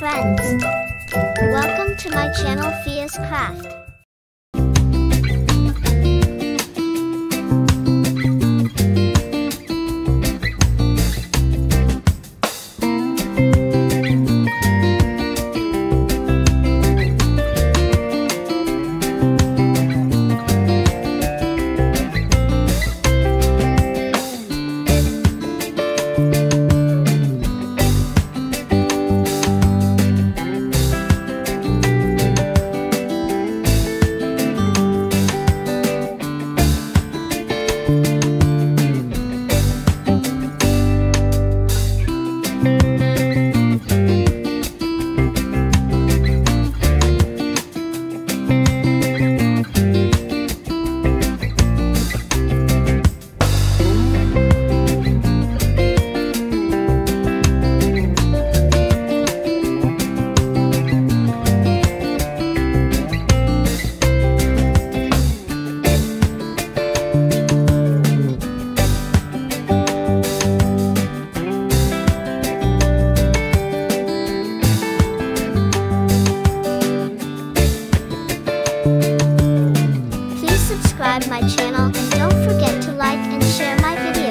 friends, welcome to my channel Fia's Craft. My channel, and don't forget to like and share my videos.